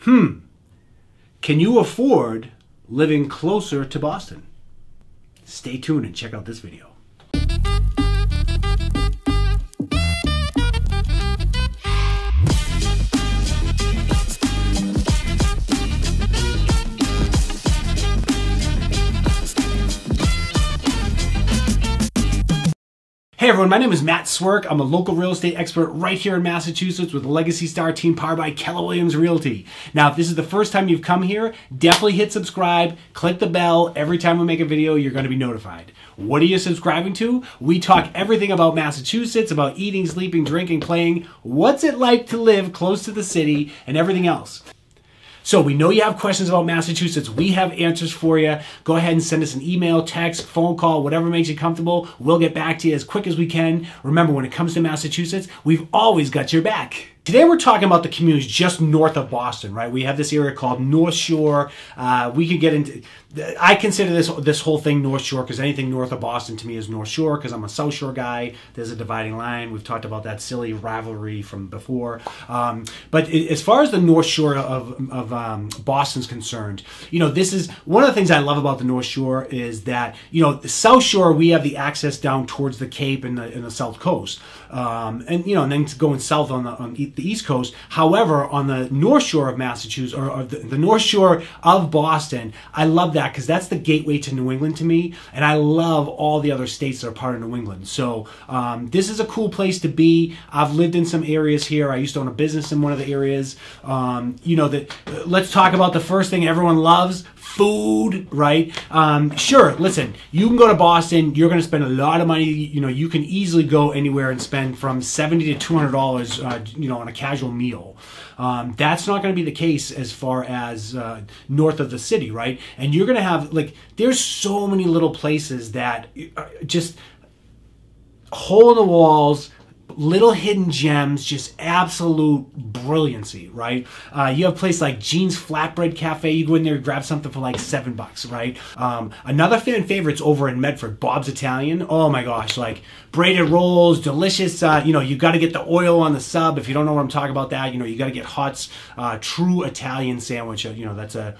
Can you afford living closer to Boston? Stay tuned and check out this video. Hey everyone, my name is Matt Swierk. I'm a local real estate expert right here in Massachusetts with Legacy Star Team powered by Keller Williams Realty. Now, if this is the first time you've come here, definitely hit subscribe, click the bell. Every time we make a video, you're going to be notified. What are you subscribing to? We talk everything about Massachusetts, about eating, sleeping, drinking, playing, what's it like to live close to the city, and everything else. So we know you have questions about Massachusetts. We have answers for you. Go ahead and send us an email, text, phone call, whatever makes you comfortable. We'll get back to you as quick as we can. Remember, when it comes to Massachusetts, we've always got your back. Today we're talking about the communities just north of Boston, right? We have this area called North Shore. We could get into, I consider this whole thing North Shore because anything north of Boston to me is North Shore because I'm a South Shore guy. There's a dividing line. We've talked about that silly rivalry from before. But as far as the North Shore of Boston's concerned, you know, this is one of the things I love about the North Shore is that, you know, the South Shore, we have the access down towards the Cape and the South Coast. And then going south on the East Coast. However, on the North Shore of Massachusetts, or the North Shore of Boston, I love that because that's the gateway to New England to me, and I love all the other states that are part of New England. So this is a cool place to be. I've lived in some areas here. I used to own a business in one of the areas. Let's talk about the first thing everyone loves. Food, right? Sure, listen, you can go to Boston, you're going to spend a lot of money. You know, you can easily go anywhere and spend from $70 to $200, you know, on a casual meal. That's not going to be the case as far as north of the city, right? And you're going to have, like, there's so many little places that are just hole in the walls, little hidden gems, just absolute brilliancy, right? You have a place like Jean's Flatbread Cafe. You go in there and grab something for like $7, right? Another fan favorite's over in Medford, Bob's Italian. Oh my gosh, like braided rolls, delicious. You got to get the oil on the sub. If you don't know what I'm talking about that, you know, you got to get Hutt's true Italian sandwich. You know, that's a,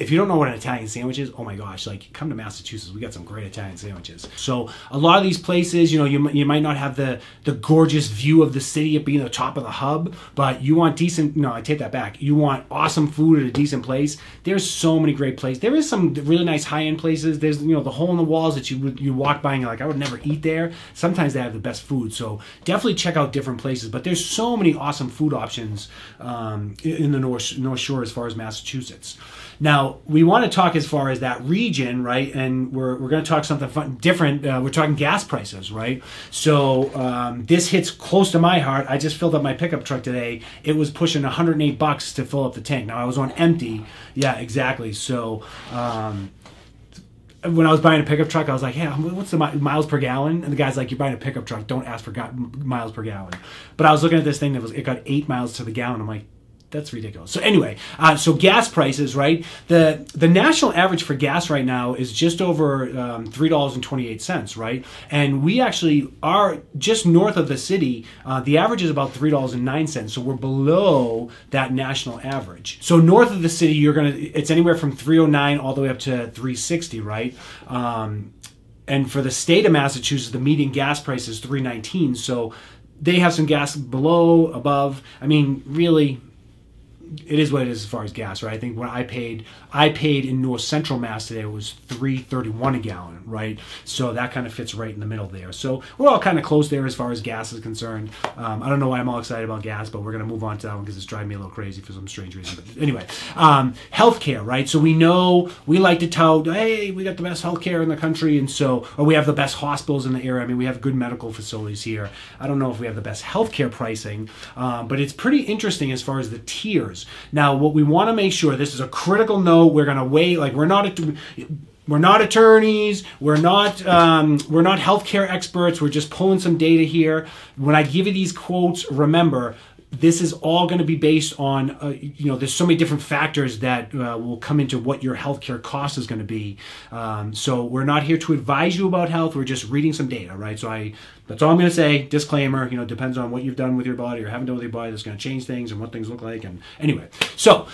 if you don't know what an Italian sandwich is, oh my gosh, like come to Massachusetts, we got some great Italian sandwiches. So a lot of these places, you know, you might not have the gorgeous view of the city at being the top of the hub, but you want decent, no, I take that back. You want awesome food at a decent place. There's so many great places. There is some really nice high-end places. There's, you know, the hole in the walls that you walk by and you're like, I would never eat there. Sometimes they have the best food. So definitely check out different places, but there's so many awesome food options in the North Shore as far as Massachusetts. Now, we want to talk as far as that region, right? And we're going to talk something fun, different. We're talking gas prices, right? So this hits close to my heart. I just filled up my pickup truck today. It was pushing $108 to fill up the tank. Now I was on empty. Yeah, exactly. So when I was buying a pickup truck, I was like, hey, what's the miles per gallon? And the guy's like, you're buying a pickup truck. Don't ask for miles per gallon. But I was looking at this thing that was, it got 8 miles to the gallon. I'm like, that's ridiculous. So anyway, so gas prices, right? The national average for gas right now is just over $3.28, right? And we actually are just north of the city. The average is about $3.09, so we're below that national average. So north of the city, it's anywhere from $3.09 all the way up to $3.60, right? And for the state of Massachusetts, the median gas price is $3.19. So they have some gas below, above. I mean, really, it is what it is as far as gas, right? I think when I paid in North Central Mass today, it was $3.31 a gallon, right? So that kind of fits right in the middle there. So we're all kind of close there as far as gas is concerned. I don't know why I'm all excited about gas, but we're going to move on to that one because it's driving me a little crazy for some strange reason. But anyway, healthcare, right? So we know, we like to tout, hey, we got the best healthcare in the country, and so, or we have the best hospitals in the area. I mean, we have good medical facilities here. I don't know if we have the best healthcare pricing, but it's pretty interesting as far as the tiers. Now, what we want to make sure, this is a critical note. We're going to wait. Like, we're not attorneys. We're not healthcare experts. We're just pulling some data here. When I give you these quotes, remember, this is all going to be based on, there's so many different factors that will come into what your healthcare cost is going to be. So we're not here to advise you about health. We're just reading some data, right? So that's all I'm going to say. Disclaimer, depends on what you've done with your body or haven't done with your body. That's going to change things and what things look like. And anyway, so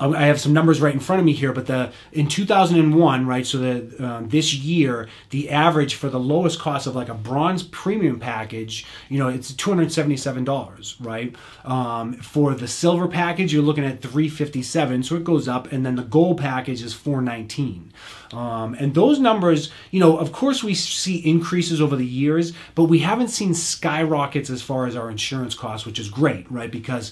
I have some numbers right in front of me here, but in 2001, right, so this year, the average for the lowest cost of like a bronze premium package, it's $277, right? For the silver package, you're looking at $357, so it goes up, and then the gold package is $419. And those numbers, of course we see increases over the years, but we haven't seen skyrockets as far as our insurance costs, which is great, right? Because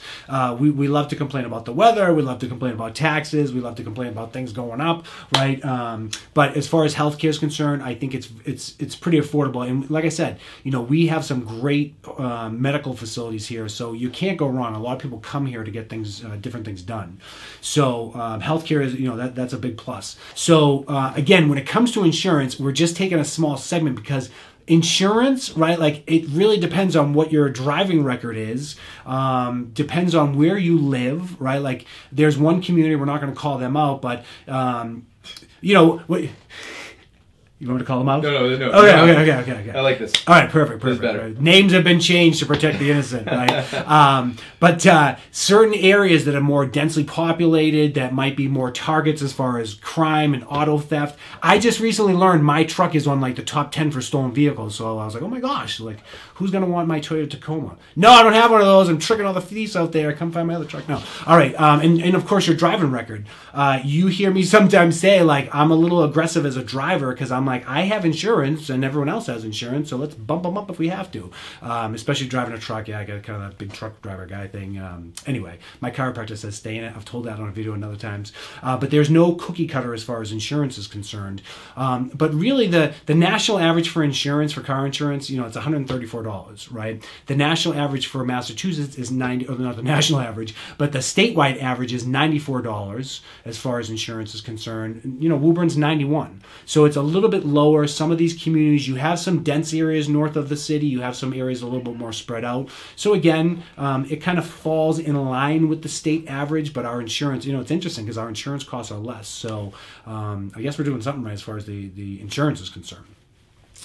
we love to complain about the weather, we love to complain about taxes, we love to complain about things going up, right? But as far as healthcare is concerned, I think it's pretty affordable. And like I said, we have some great medical facilities here, so you can't go wrong. A lot of people come here to get things, different things done. So healthcare is, that's a big plus. So again, when it comes to insurance, we're just taking a small segment because insurance, right, like it really depends on what your driving record is, depends on where you live, right? Like there's one community, we're not going to call them out, but, you want me to call them out? No. Okay. I like this. All right, perfect. Right. Names have been changed to protect the innocent, right? But certain areas that are more densely populated, that might be more targets as far as crime and auto theft. I just recently learned my truck is on like the top 10 for stolen vehicles. So I was like, oh my gosh, like who's going to want my Toyota Tacoma? No, I don't have one of those. I'm tricking all the thieves out there. Come find my other truck. No. All right. And of course, your driving record. You hear me sometimes say like I'm a little aggressive as a driver because I'm like, I have insurance and everyone else has insurance, so let's bump them up if we have to. Especially driving a truck. Yeah, I got kind of that big truck driver guy thing. Anyway, my chiropractor says stay in it. I've told that on a video another times. But there's no cookie cutter as far as insurance is concerned. But really, the national average for insurance, for car insurance, it's $134, right? The national average for Massachusetts is not the national average, but the statewide average is $94 as far as insurance is concerned. Woburn's $91. So it's a little bit lower. Some of these communities, you have some dense areas north of the city, you have some areas a little bit more spread out. So again, it kind of falls in line with the state average, but our insurance, it's interesting because our insurance costs are less. So I guess we're doing something right as far as the insurance is concerned.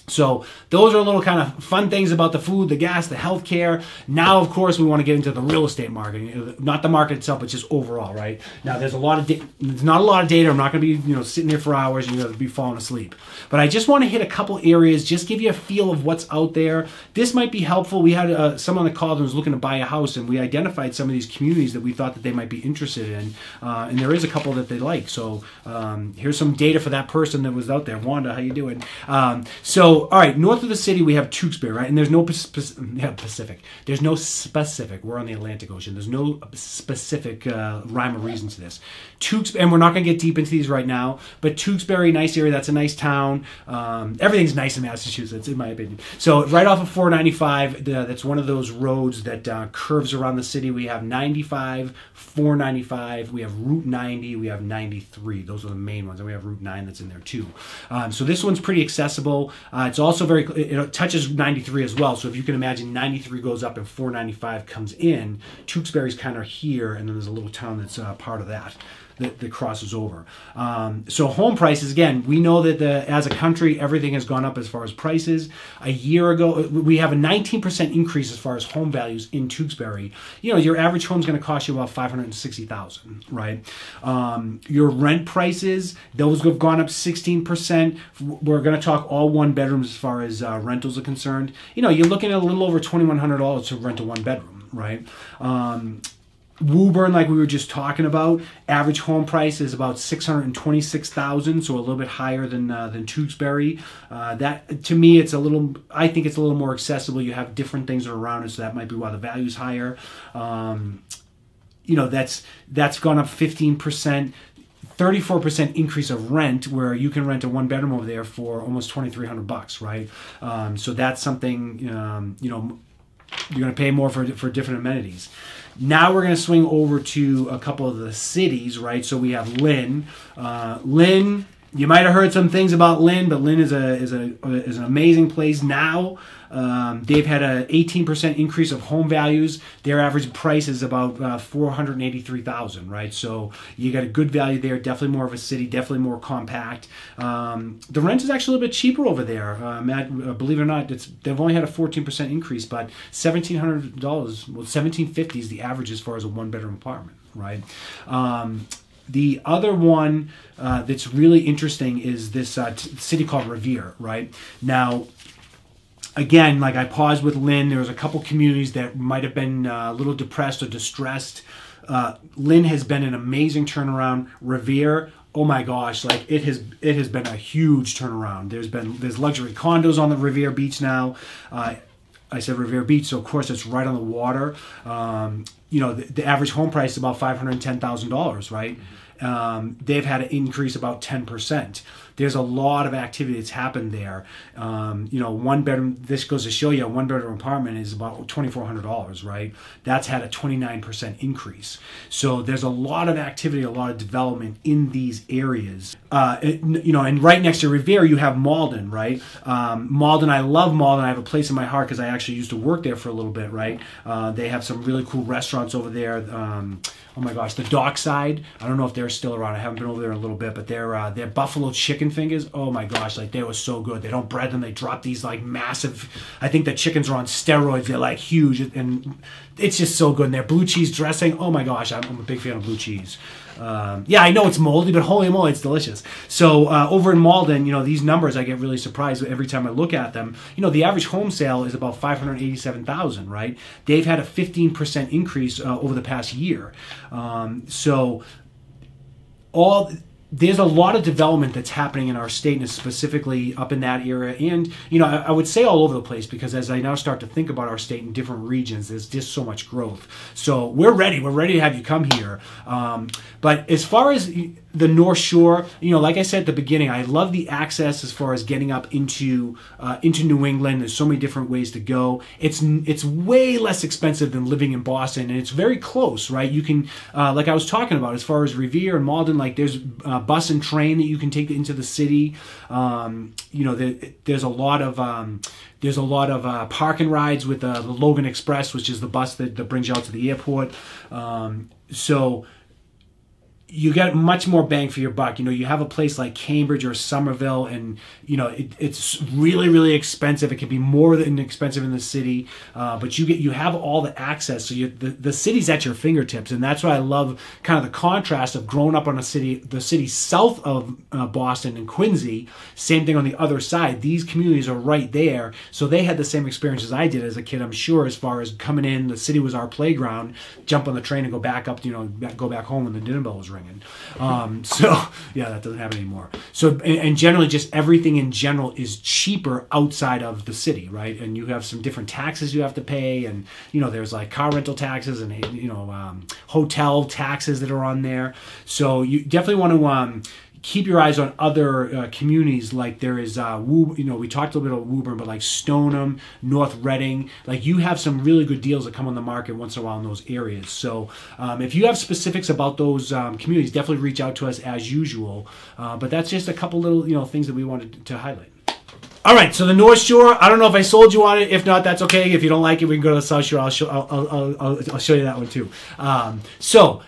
So those are little kind of fun things about the food, the gas, the healthcare. Now, of course, we want to get into the real estate market, not the market itself, but just overall, right? Now, there's not a lot of data. I'm not going to be, sitting there for hours and you're going to be falling asleep. But I just want to hit a couple areas, just give you a feel of what's out there. This might be helpful. We had someone on the call that was looking to buy a house, and we identified some of these communities that we thought that they might be interested in, and there is a couple that they like. So here's some data for that person that was out there. Wanda, how you doing? So, all right, north of the city, we have Tewksbury, right? And there's no Pacific. There's no specific. We're on the Atlantic Ocean. There's no specific rhyme or reason to this. Tewksbury, and we're not going to get deep into these right now, but Tewksbury, nice area. That's a nice town. Everything's nice in Massachusetts, in my opinion. So right off of 495, that's one of those roads that curves around the city. We have 95, 495. We have Route 90. We have 93. Those are the main ones. And we have Route 9 that's in there, too. So this one's pretty accessible. It's also it touches 93 as well. So if you can imagine, 93 goes up and 495 comes in. Tewksbury's kind of here, and then there's a little town that's part of that crosses over. So home prices, again, we know that as a country, everything has gone up as far as prices. A year ago, we have a 19% increase as far as home values in Tewksbury. Your average home's going to cost you about $560,000, right? Your rent prices, those have gone up 16%. We're going to talk all one bedrooms as far as rentals are concerned. You're looking at a little over $2,100 to rent a one bedroom, right? Woburn, like we were just talking about, average home price is about $626,000, so a little bit higher than Tewksbury. That to me, I think it's a little more accessible. You have different things around it, so that might be why the value's higher. That's gone up 15%. 34% increase of rent, where you can rent a one bedroom over there for almost $2,300, right? So that's something you're going to pay more for different amenities. Now we're going to swing over to a couple of the cities, right? So we have Lynn. You might have heard some things about Lynn, but Lynn is an amazing place now. They've had an 18% increase of home values. Their average price is about $483,000, right? So you got a good value there. Definitely more of a city. Definitely more compact. The rent is actually a little bit cheaper over there. Matt, believe it or not, they've only had a 14% increase, but $1,700, well, $1,750 is the average as far as a one-bedroom apartment, right? The other one that's really interesting is this city called Revere, right? Now, again, like I paused with Lynn, there was a couple communities that might have been a little depressed or distressed. Lynn has been an amazing turnaround. Revere, oh my gosh, like it has been a huge turnaround. There's luxury condos on the Revere Beach now. I said Revere Beach, so of course it's right on the water. You know, the average home price is about $510,000, right? They've had an increase about 10%. There's a lot of activity that's happened there. You know, one bedroom, this goes to show you, a one bedroom apartment is about $2,400, right? That's had a 29% increase. So there's a lot of activity, a lot of development in these areas. You know, and right next to Revere, you have Malden, right? Malden, I love Malden. I have a place in my heart because I actually used to work there for a little bit, right? They have some really cool restaurants over there. Oh my gosh, the Dockside. I don't know if they're still around. I haven't been over there in a little bit, but their buffalo chicken fingers, oh my gosh, like they were so good. They don't bread them. They drop these like massive, I think the chickens are on steroids. They're like huge and it's just so good. And their blue cheese dressing, oh my gosh, I'm a big fan of blue cheese. Yeah, I know it's moldy, but holy moly, it's delicious. So over in Malden, you know, these numbers, I get really surprised every time I look at them. You know, the average home sale is about $587,000, right? They've had a 15% increase over the past year. So there's a lot of development that's happening in our state, and specifically up in that area. And, you know, I would say all over the place, because as I now start to think about our state in different regions, there's just so much growth. So we're ready. We're ready to have you come here. But as far as the North Shore, you know, like I said at the beginning, I love the access as far as getting up into New England. There's so many different ways to go. It's way less expensive than living in Boston, and it's very close, right? You can, like I was talking about, as far as Revere and Malden, like there's bus and train that you can take into the city. You know, there's a lot of park and rides with the Logan Express, which is the bus that brings you out to the airport. So you get much more bang for your buck. You know, you have a place like Cambridge or Somerville, and, you know, it's really, really expensive. It can be more than expensive in the city, but you have all the access. So the city's at your fingertips, and that's why I love kind of the contrast of growing up on the city south of Boston and Quincy. Same thing on the other side. These communities are right there, so they had the same experience as I did as a kid, I'm sure, as far as coming in. The city was our playground. Jump on the train and go back up, you know, go back home when the dinner bell was ringing. So yeah, that doesn't happen anymore. So and generally just everything in general is cheaper outside of the city, right? And you have some different taxes you have to pay, and you know, there's like car rental taxes and, you know, hotel taxes that are on there. So you definitely want to keep your eyes on other communities. Like there is, you know, we talked a little bit about Woburn, but like Stoneham, North Reading, like you have some really good deals that come on the market once in a while in those areas. So if you have specifics about those communities, definitely reach out to us as usual. But that's just a couple little, you know, things that we wanted to highlight. All right, so the North Shore, I don't know if I sold you on it. If not, that's okay. If you don't like it, we can go to the South Shore. I'll show you that one too. So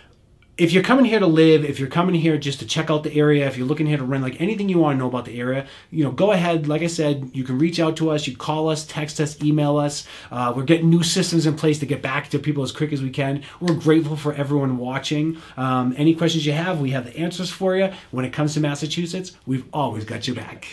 if you're coming here to live, if you're coming here just to check out the area, if you're looking here to rent, like anything you want to know about the area, you know, go ahead. Like I said, you can reach out to us. You call us, text us, email us. We're getting new systems in place to get back to people as quick as we can. We're grateful for everyone watching. Any questions you have, we have the answers for you. When it comes to Massachusetts, we've always got you back.